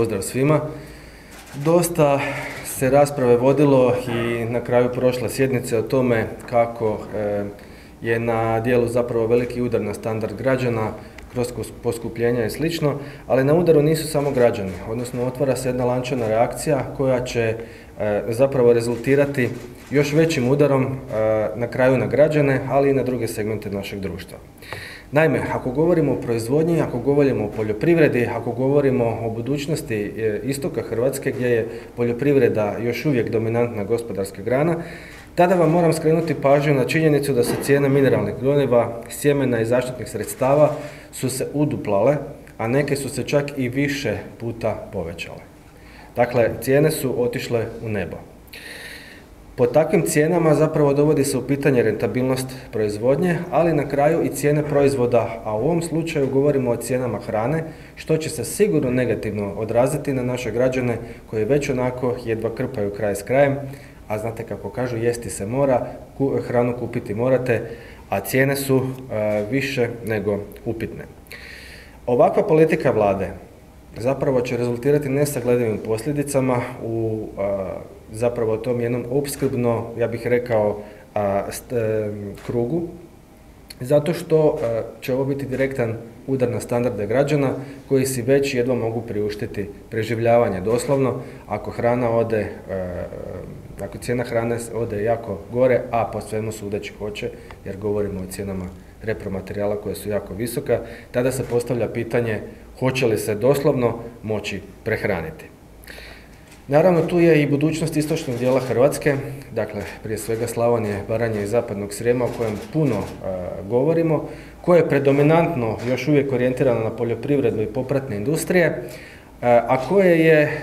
Pozdrav svima. Dosta se rasprave vodilo i na kraju prošle sjednice o tome kako je na dijelu zapravo veliki udar na standard građana kroz poskupljenja i slično, ali na udaru nisu samo građani, odnosno otvara se jedna lančana reakcija koja će zapravo rezultirati još većim udarom na kraju na građane, ali i na druge segmente našeg društva. Naime, ako govorimo o proizvodnji, ako govorimo o poljoprivredi, ako govorimo o budućnosti istoka Hrvatske gdje je poljoprivreda još uvijek dominantna gospodarska grana, tada vam moram skrenuti pažnju na činjenicu da su cijene mineralnih gnojiva, sjemena i zaštitnih sredstava su se uduplale, a neke su se čak i više puta povećale. Dakle, cijene su otišle u nebo. Po takvim cijenama zapravo dovodi se u pitanje rentabilnost proizvodnje, ali na kraju i cijene proizvoda, a u ovom slučaju govorimo o cijenama hrane, što će se sigurno negativno odraziti na naše građane koji već onako jedva krpaju kraj s krajem, a znate kako kažu, jesti se mora, hranu kupiti morate, a cijene su više nego upitne. Ovakva politika vlade zapravo će rezultirati nesagledivim posljedicama u zapravo tom jednom opskrbno, ja bih rekao, krugu, zato što će ovo biti direktan udar na standarde građana koji si već jedva mogu priuštiti preživljavanje doslovno, ako hrana ode, ako cijena hrane ode jako gore, a po svemu sudeći hoće, jer govorimo o cijenama repromaterijala koje su jako visoka, tada se postavlja pitanje hoće li se doslovno moći prehraniti. Naravno, tu je i budućnost istočnog dijela Hrvatske, dakle prije svega Slavonije, Baranje i Zapadnog Srijema o kojem puno govorimo, koje je predominantno još uvijek orijentirano na poljoprivredu i popratne industrije, a koje je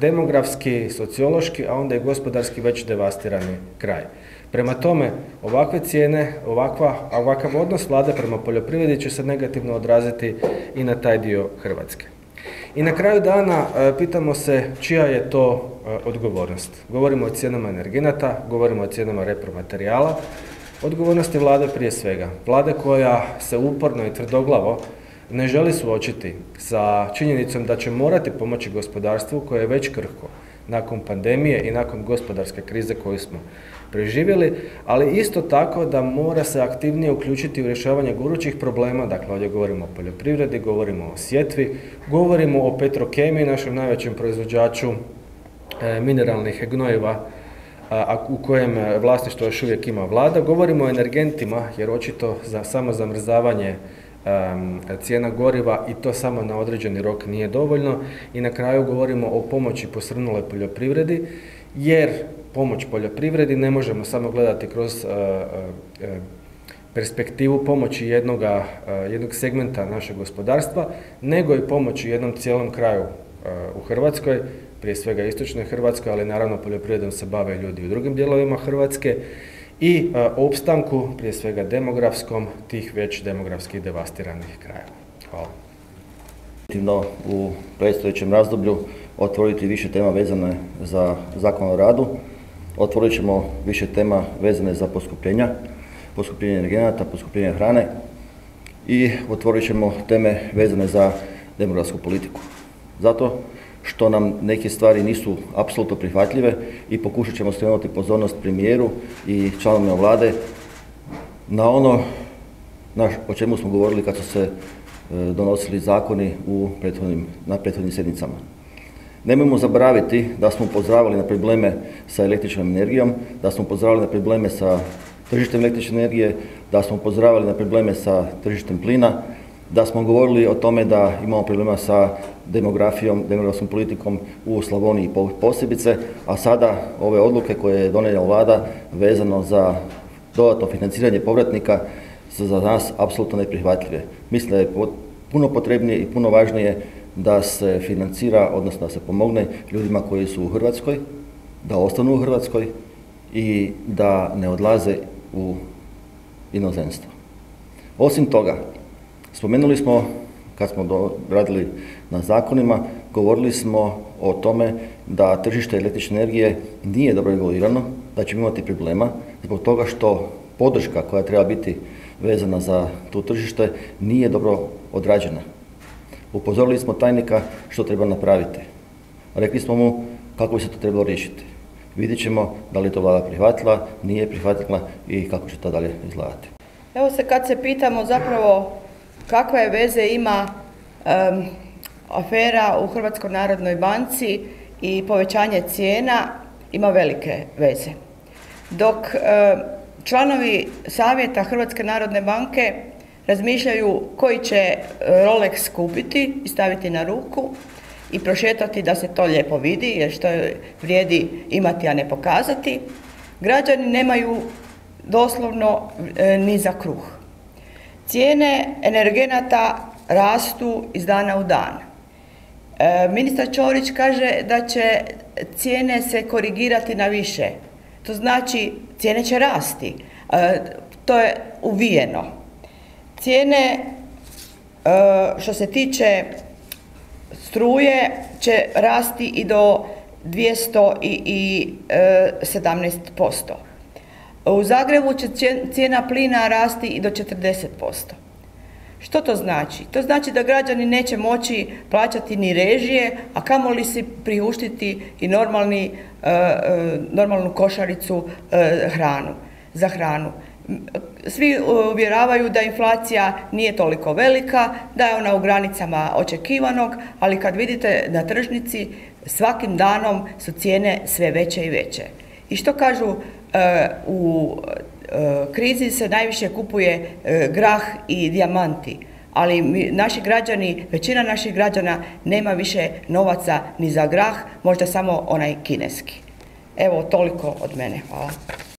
demografski, sociološki, a onda i gospodarski već devastirani kraj. Prema tome, ovakve cijene, ovakav odnos vlade prema poljoprivredi će se negativno odraziti i na taj dio Hrvatske. I na kraju dana pitamo se čija je to odgovornost. Govorimo o cijenama energenata, govorimo o cijenama repromaterijala. Odgovornost je vlade prije svega. Vlade koja se uporno i tvrdoglavo ne želi suočiti sa činjenicom da će morati pomoći gospodarstvu koje je već krhko nakon pandemije i nakon gospodarske krize koju smo preživjeli, ali isto tako da mora se aktivnije uključiti u rješavanje gorućih problema, dakle ovdje govorimo o poljoprivredi, govorimo o sjetvi, govorimo o Petrokemiji, našem najvećem proizvođaču mineralnih gnojiva u kojem vlasništvo još uvijek ima vlada, govorimo o energentima jer očito za samo zamrzavanje cijena goriva i to samo na određeni rok nije dovoljno i na kraju govorimo o pomoći posrnuloj poljoprivredi jer pomoć poljoprivredi ne možemo samo gledati kroz perspektivu pomoći jednog segmenta našeg gospodarstva nego i pomoći jednom cijelom kraju u Hrvatskoj, prije svega istočnoj Hrvatskoj, ali naravno poljoprivredom se bave ljudi u drugim dijelovima Hrvatske i opstanku, prije svega demografskom, tih već demografski devastiranih krajeva. Hvala. Definitivno u predstojećem razdoblju otvoriti više tema vezane za Zakon o radu, otvorit ćemo više tema vezane za poskupljenje energenata, poskupljenje hrane i otvorit ćemo teme vezane za demografsku politiku. Zato što nam neke stvari nisu apsolutno prihvatljive i pokušat ćemo skrenuti pozornost premijeru i članovima vlade na ono o čemu smo govorili kad su se donosili zakoni na prethodnim sjednicama. Nemojmo zaboraviti da smo upozoravali na probleme sa električnom energijom, da smo upozoravali na probleme sa tržištem električne energije, da smo upozoravali na probleme sa tržištem plina, da smo govorili o tome da imamo problema sa demografijom, demografskom politikom u Slavoniji posebice, a sada ove odluke koje je donijela vlada vezano za dodatno financiranje povratnika su za nas apsolutno neprihvatljive. Mislim da je puno potrebnije i puno važnije da se financira, odnosno da se pomogne ljudima koji su u Hrvatskoj, da ostanu u Hrvatskoj i da ne odlaze u inozemstvo. Osim toga, spomenuli smo, kad smo radili na zakonima, govorili smo o tome da tržište električne energije nije dobro regulirano, da ćemo imati problema zbog toga što podrška koja treba biti vezana za to tržište nije dobro odrađena. Upozorili smo tajnika što treba napraviti. Rekli smo mu kako bi se to trebalo riješiti. Vidjet ćemo da li je to vlada prihvatila, nije prihvatila i kako će to dalje izgledati. Evo se kad se pitamo zapravo kakve veze ima afera u Hrvatskoj narodnoj banci i povećanje cijena, ima velike veze. Dok članovi savjeta Hrvatske narodne banke razmišljaju koji će Rolex kupiti i staviti na ruku i prošetati da se to lijepo vidi, jer što vrijedi imati, a ne pokazati, građani nemaju doslovno ni za kruh. Cijene energenata rastu iz dana u dan. Ministar Ćorić kaže da će cijene se korigirati na više. To znači cijene će rasti. To je uvijeno. Cijene što se tiče struje će rasti i do 217%. U Zagrebu će cijena plina rasti i do 40%. Što to znači? To znači da građani neće moći plaćati ni režije, a kamoli si priuštiti i normalnu košaricu za hranu. Svi uvjeravaju da inflacija nije toliko velika, da je ona u granicama očekivanog, ali kad vidite na tržnici, svakim danom su cijene sve veće i veće. I što kažu, u krizi se najviše kupuje grah i dijamanti, ali naši građani, većina naših građana nema više novaca ni za grah, možda samo onaj kineski. Evo, toliko od mene. Hvala.